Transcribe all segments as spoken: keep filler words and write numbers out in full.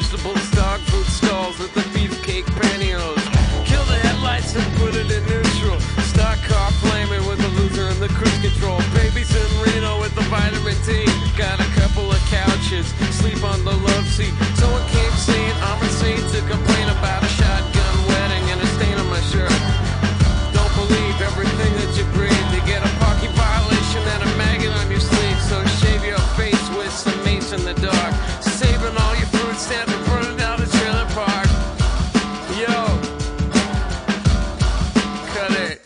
vegetables, dog food stalls with the beefcake pantyhose. Kill the headlights and put it in neutral. Stock car flaming with the loser and the cruise control. Babies in Reno with the vitamin D. Got a couple of couches, sleep on the love seat. Someone came saying I'm a saint to complain about a shotgun wedding and a stain on my shirt. Don't believe everything that you breathe. You get a parking violation and a maggot on your sleeve. So shave your face with some mace in the dark. Saving all your food stamps and burning down the trailer park. Yo, cut it.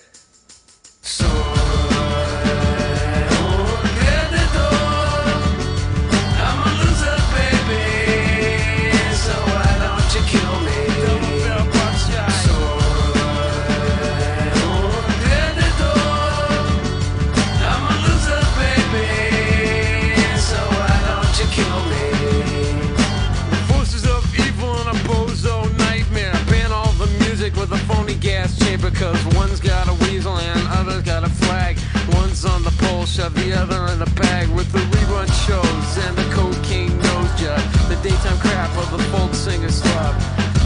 With a phony gas chamber, cause one's got a weasel and other's got a flag. One's on the pole, shove the other in the bag. With the rerun shows and the cocaine nose job, the daytime crap of the folk singer slob.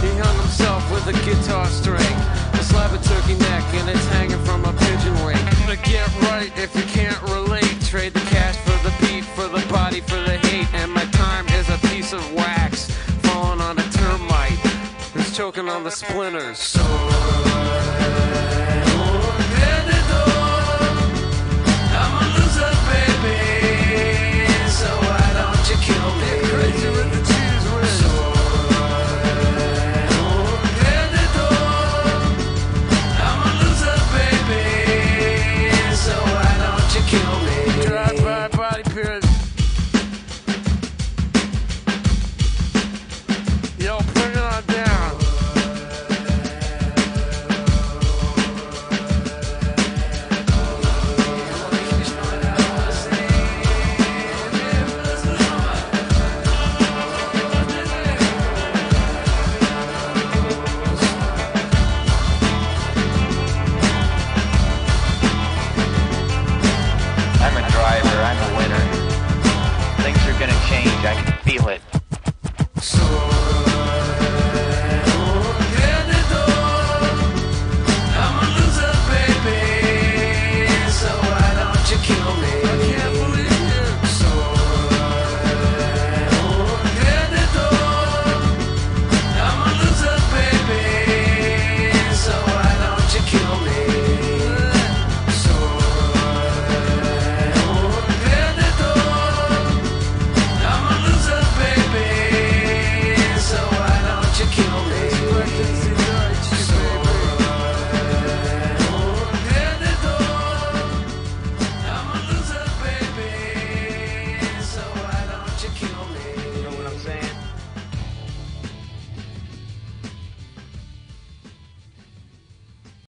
He hung himself with a guitar string, a slab of turkey neck, and it's hanging from a pigeon wing. But get right if you can't relate. Trade the cash for the beat, for the body, for the hate. And my time is a piece of wax falling on a termite. It's choking on the splinters. So I'm a loser, baby. So why don't you kill me?